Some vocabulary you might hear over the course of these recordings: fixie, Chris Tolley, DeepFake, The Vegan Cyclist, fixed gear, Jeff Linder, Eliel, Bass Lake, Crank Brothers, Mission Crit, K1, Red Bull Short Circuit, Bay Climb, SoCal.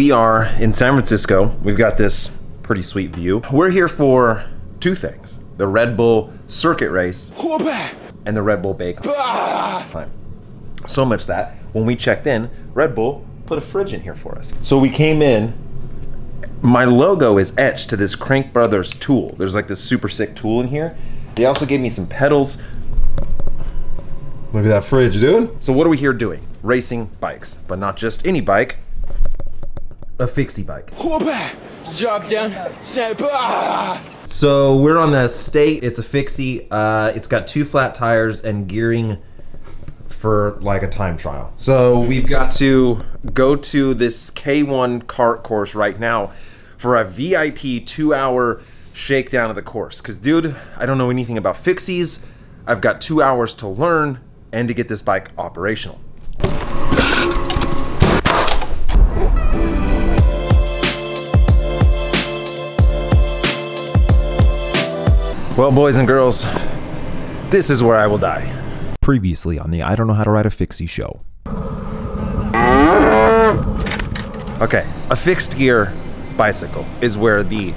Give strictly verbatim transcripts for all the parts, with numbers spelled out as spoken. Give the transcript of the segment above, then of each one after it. we are in San Francisco. We've got this pretty sweet view. We're here for two things: the Red Bull Circuit race and the Red Bull Bay Climb. So much that when we checked in, Red Bull put a fridge in here for us. So we came in. My logo is etched to this Crank Brothers tool. There's like this super sick tool in here. They also gave me some pedals. Look at that fridge, dude. So what are we here doing? Racing bikes, but not just any bike, a fixie bike. Drop down, snap. So we're on the State. It's a fixie. Uh, it's got two flat tires and gearing for like a time trial. So we've got to go to this K one kart course right now for a V I P two hour shakedown of the course. Cause dude, I don't know anything about fixies. I've got two hours to learn and to get this bike operational. Well, boys and girls, this is where I will die. Previously on the I Don't Know How to Ride a Fixie show. Okay, a fixed gear bicycle is where the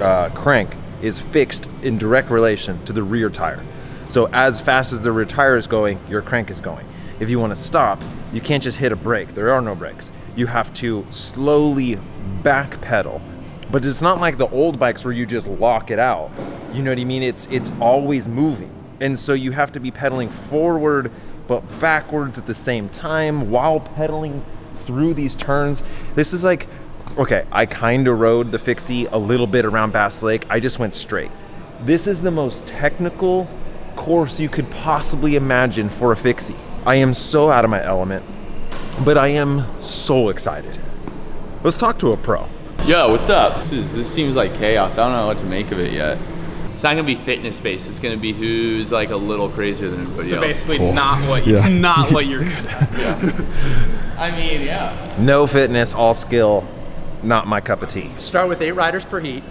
uh, crank is fixed in direct relation to the rear tire. So as fast as the rear tire is going, your crank is going. If you want to stop, you can't just hit a brake. There are no brakes. You have to slowly back pedal. But it's not like the old bikes where you just lock it out. You know what I mean? It's, it's always moving. And so you have to be pedaling forward, but backwards at the same time while pedaling through these turns. This is like, okay, I kind of rode the fixie a little bit around Bass Lake. I just went straight. This is the most technical course you could possibly imagine for a fixie. I am so out of my element, but I am so excited. Let's talk to a pro. Yo, what's up? This, is, this seems like chaos. I don't know what to make of it yet. It's not gonna be fitness based. It's gonna be who's like a little crazier than everybody so else. So basically, cool. not what you, yeah. not what you're good at. Yeah. I mean, yeah. No fitness, all skill. Not my cup of tea. Start with eight riders per heat.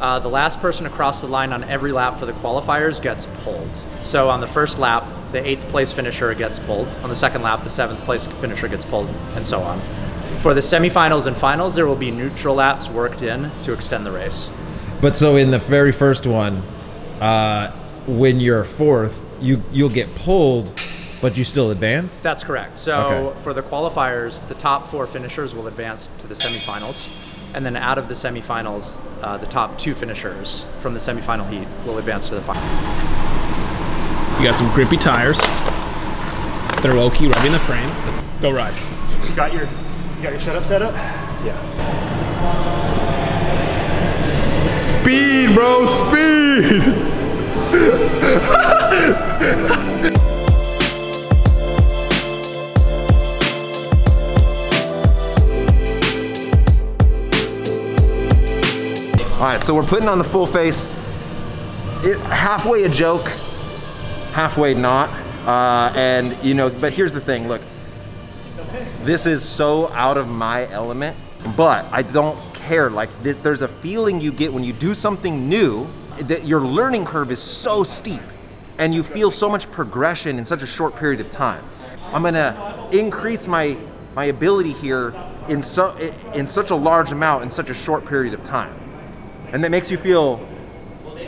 Uh, the last person across the line on every lap for the qualifiers gets pulled. So on the first lap, the eighth place finisher gets pulled. On the second lap, the seventh place finisher gets pulled, and so on. For the semifinals and finals, there will be neutral laps worked in to extend the race. But so in the very first one, uh, when you're fourth, you, you'll get pulled, but you still advance? That's correct. So okay. For the qualifiers, the top four finishers will advance to the semifinals. And then out of the semifinals, uh, the top two finishers from the semifinal heat will advance to the final. You got some grippy tires. They're low-key right in the frame. Go ride. You got your, you got your shut-up set up? Yeah. Speed, bro, speed! All right, so we're putting on the full face. It, halfway a joke, halfway not. Uh, and you know, but here's the thing, look. This is so out of my element, but I don't care. Like this, there's a feeling you get when you do something new, that your learning curve is so steep and you feel so much progression in such a short period of time. I'm gonna increase my my ability here in so in such a large amount in such a short period of time, and that makes you feel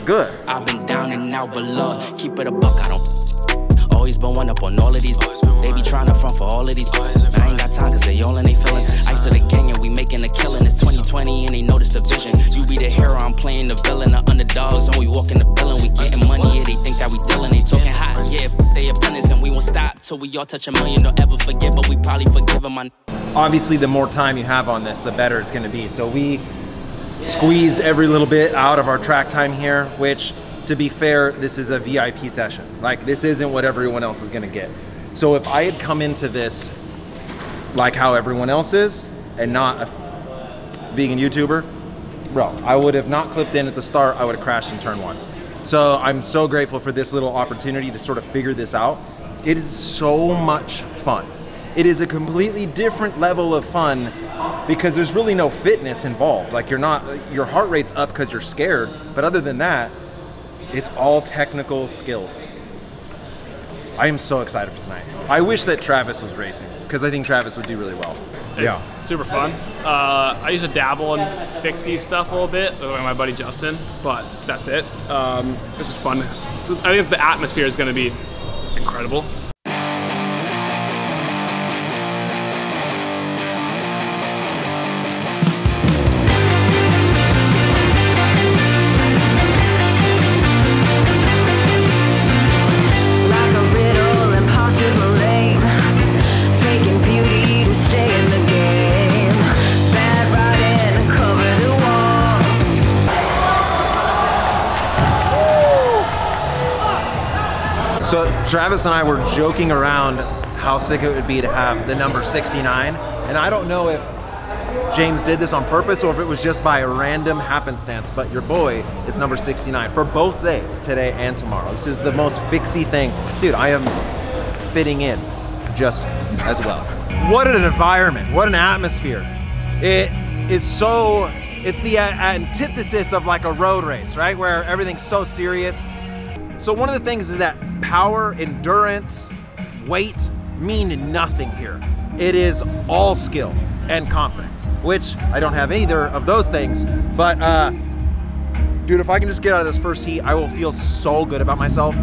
good. I've been down and out below, keep it a buck. I don't always been one up on all of these. They be trying to front for all of these. I ain't got time cause they all in they feelings. Ice of the gang and we making a killing. It's twenty twenty and they notice the vision. You be the hero, I'm playing the villain. The underdogs and we walking the villain. We getting money, yeah, they think that we dealing. They talking hot, yeah, if they opponents. And we won't stop till we all touch a million. Don't ever forget, but we probably forgive them on. Obviously, the more time you have on this, the better it's gonna be. So we squeezed every little bit out of our track time here, which, to be fair, this is a V I P session. Like, this isn't what everyone else is gonna get. So if I had come into this like how everyone else is and not a vegan YouTuber, bro, I would have not clipped in at the start. I would have crashed in turn one. So I'm so grateful for this little opportunity to sort of figure this out. It is so much fun. It is a completely different level of fun because there's really no fitness involved. Like you're not, your heart rate's up because you're scared. But other than that, it's all technical skills. I am so excited for tonight. I wish that Travis was racing, because I think Travis would do really well. Yeah. It's super fun. Uh, I used to dabble in fixie stuff a little bit with my buddy Justin, but that's it. Um, it's just fun. So I think the atmosphere is going to be incredible. So Travis and I were joking around how sick it would be to have the number sixty-nine, and I don't know if James did this on purpose or if it was just by a random happenstance, but your boy is number sixty-nine for both days, today and tomorrow. This is the most fixie thing. Dude, I am fitting in just as well. What an environment, what an atmosphere. It is so, it's the antithesis of like a road race, right? Where everything's so serious. So one of the things is that power, endurance, weight mean nothing here. It is all skill and confidence, which I don't have either of those things, but uh, dude, if I can just get out of this first heat, I will feel so good about myself.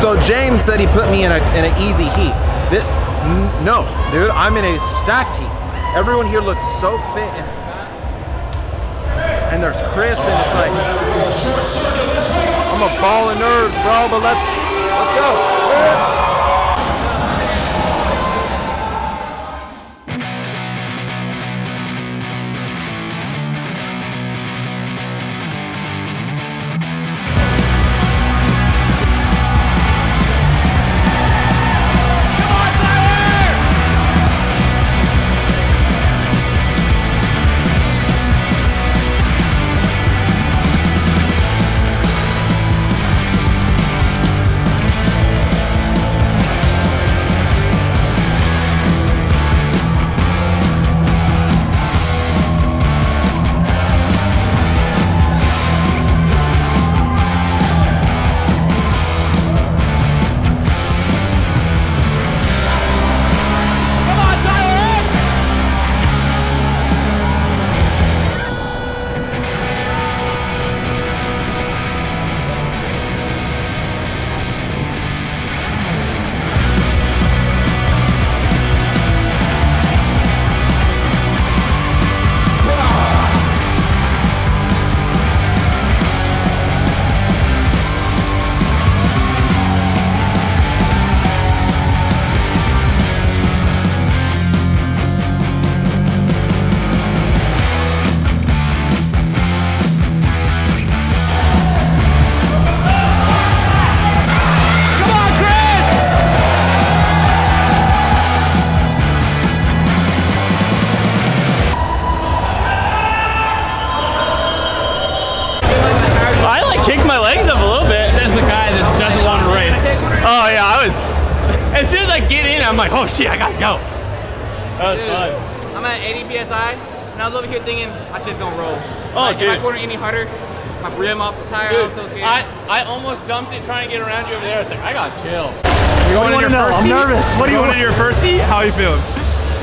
So James said he put me in, a, in an easy heat. This, no, dude, I'm in a stacked heat. Everyone here looks so fit and And there's Chris, and it's like, I'm a ball of nerves, bro, but let's, let's go. As soon as I get in, I'm like, oh shit, I gotta go. That was dude, fun. I'm at eighty P S I, and I was over here thinking, my shit's gonna roll. Oh, like, dude. If I corner any harder, my rim off the tire, dude, I was so scared. I, I almost dumped it trying to get around you over there. I was like, I got chill. You going in your know, first I'm heat? nervous. What do you, you want in your first heat? How are you feeling?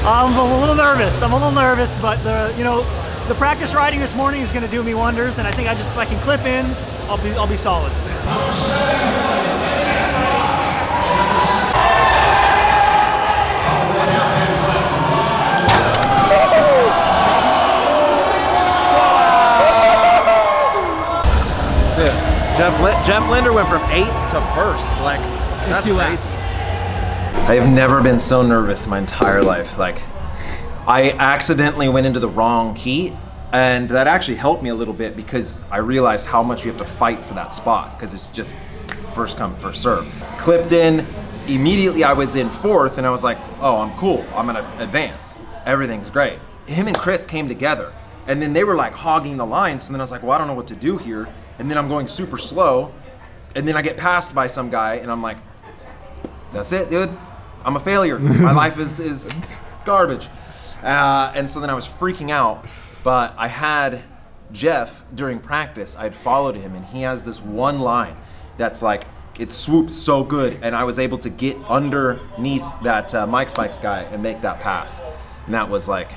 I'm a little nervous. I'm a little nervous, but the, you know, the practice riding this morning is gonna do me wonders, and I think I just, if I can clip in, I'll be, I'll be solid. Jeff, Li Jeff Linder went from eighth to first. Like, that's crazy. I have never been so nervous in my entire life. Like, I accidentally went into the wrong heat, and that actually helped me a little bit because I realized how much you have to fight for that spot because it's just first come, first serve. Clipped in, immediately I was in fourth, and I was like, oh, I'm cool. I'm gonna advance. Everything's great. Him and Chris came together, and then they were like hogging the line, so then I was like, well, I don't know what to do here. And then I'm going super slow, and then I get passed by some guy, and I'm like, that's it, dude. I'm a failure. My life is, is garbage. Uh, and so then I was freaking out, but I had Jeff during practice, I'd followed him, and he has this one line that's like, it swoops so good, and I was able to get underneath that uh, Mike's Bikes guy and make that pass. And that was like,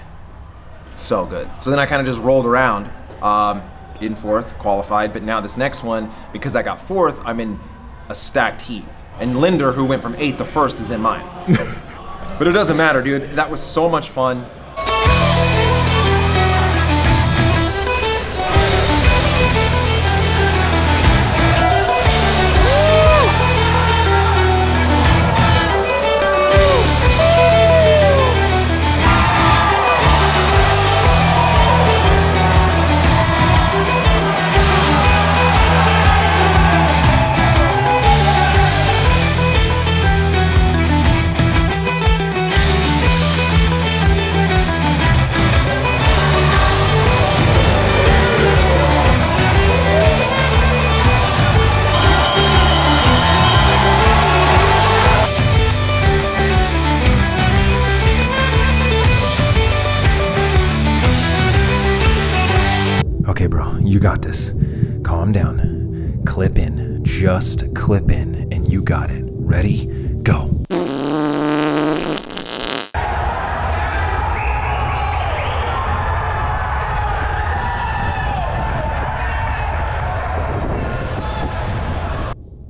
so good. So then I kind of just rolled around um, in fourth, qualified, but now this next one, because I got fourth, I'm in a stacked heat. And Linder, who went from eighth to first, is in mine. But it doesn't matter, dude. That was so much fun. Calm down, clip in, just clip in, and you got it. Ready, go.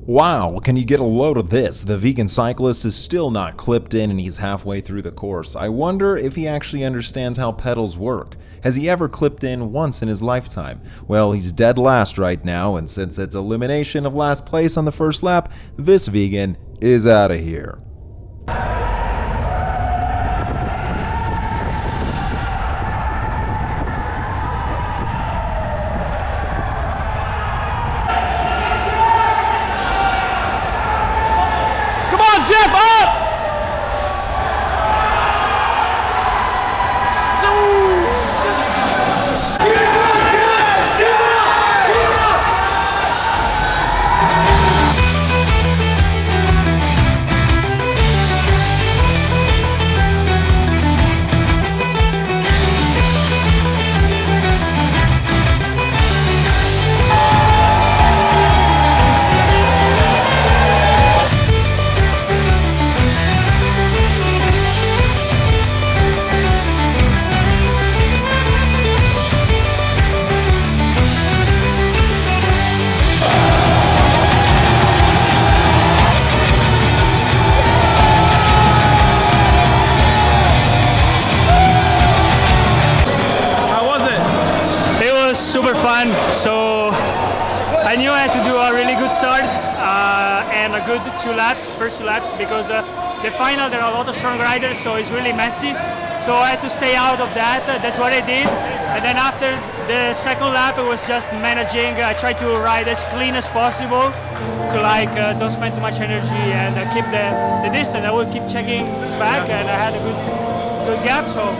Wow, can you get a load of this? The vegan cyclist is still not clipped in and he's halfway through the course. I wonder if he actually understands how pedals work. Has he ever clipped in once in his lifetime? Well, he's dead last right now, and since it's elimination of last place on the first lap, this vegan is out of here. Two laps, first two laps, because uh, the final there are a lot of strong riders, so it's really messy. So I had to stay out of that. Uh, that's what I did. And then after the second lap, it was just managing. I tried to ride as clean as possible to like uh, don't spend too much energy and uh, keep the, the distance. I would keep checking back, and I had a good good gap. So.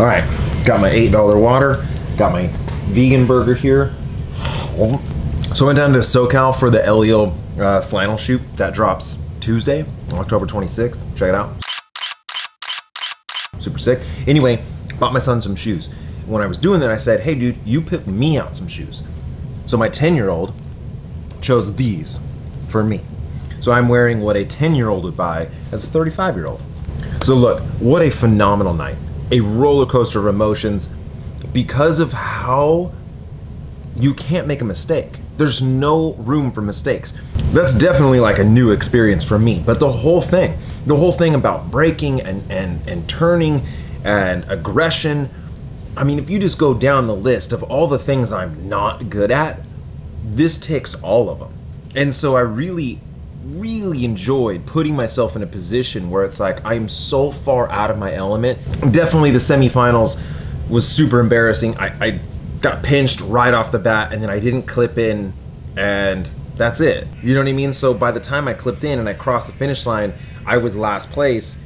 All right, got my eight dollar water, got my vegan burger here. So I went down to SoCal for the Eliel uh, flannel shoot. That drops Tuesday, October twenty-sixth. Check it out. Super sick. Anyway, bought my son some shoes. When I was doing that, I said, hey dude, you pick me out some shoes. So my ten-year-old chose these for me. So I'm wearing what a ten-year-old would buy as a thirty-five-year-old. So look, what a phenomenal night. A roller coaster of emotions because of how you can't make a mistake. There's no room for mistakes. That's definitely like a new experience for me, but the whole thing, the whole thing about braking and, and, and turning and aggression, I mean, if you just go down the list of all the things I'm not good at, this takes all of them. And so I really, really enjoyed putting myself in a position where it's like I'm so far out of my element. Definitely the semifinals was super embarrassing. I, I got pinched right off the bat and then I didn't clip in and that's it. You know what I mean? So by the time I clipped in and I crossed the finish line, I was last place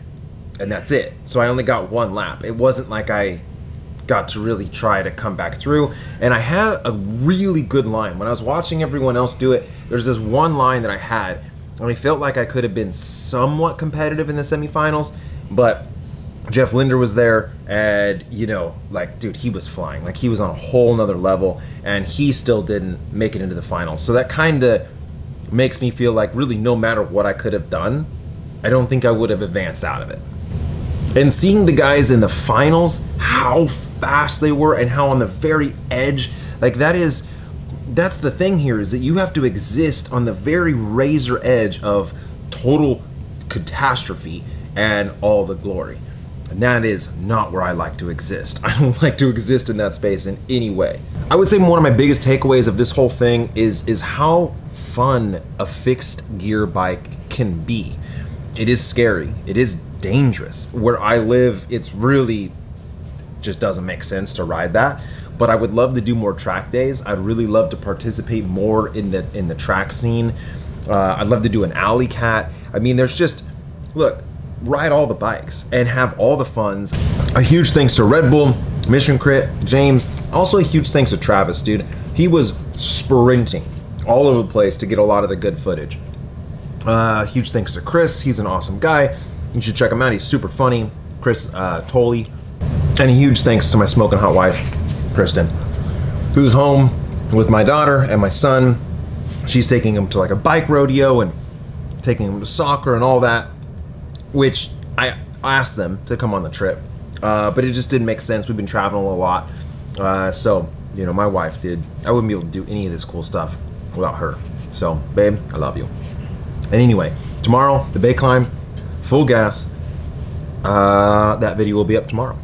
and that's it. So I only got one lap. It wasn't like I got to really try to come back through. And I had a really good line. When I was watching everyone else do it, there's this one line that I had, and I felt like I could have been somewhat competitive in the semifinals, but Jeff Linder was there, and, you know, like, dude, he was flying. Like, he was on a whole nother level, and he still didn't make it into the finals. So that kind of makes me feel like really no matter what I could have done, I don't think I would have advanced out of it. And seeing the guys in the finals, how fast they were and how on the very edge, like, that is, that's the thing here, is that you have to exist on the very razor edge of total catastrophe and all the glory. And that is not where I like to exist. I don't like to exist in that space in any way. I would say one of my biggest takeaways of this whole thing is, is how fun a fixed gear bike can be. It is scary, it is dangerous. Where I live, it's really just doesn't make sense to ride that. But I would love to do more track days. I'd really love to participate more in the, in the track scene. Uh, I'd love to do an alley cat. I mean, there's just, look, ride all the bikes and have all the funds. A huge thanks to Red Bull, Mission Crit, James. Also a huge thanks to Travis, dude. He was sprinting all over the place to get a lot of the good footage. Uh, huge thanks to Chris. He's an awesome guy. You should check him out. He's super funny. Chris uh, Tolley. And a huge thanks to my smoking hot wife, Kristen, who's home with my daughter and my son. She's taking him to like a bike rodeo and taking him to soccer and all that, which I asked them to come on the trip, uh, but it just didn't make sense. We've been traveling a lot, uh, so, you know, my wife did. I wouldn't be able to do any of this cool stuff without her. So, babe, I love you. And anyway, tomorrow, the Bay Climb, full gas. Uh, that video will be up tomorrow.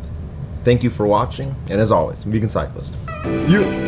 Thank you for watching, and as always, vegan cyclist. You.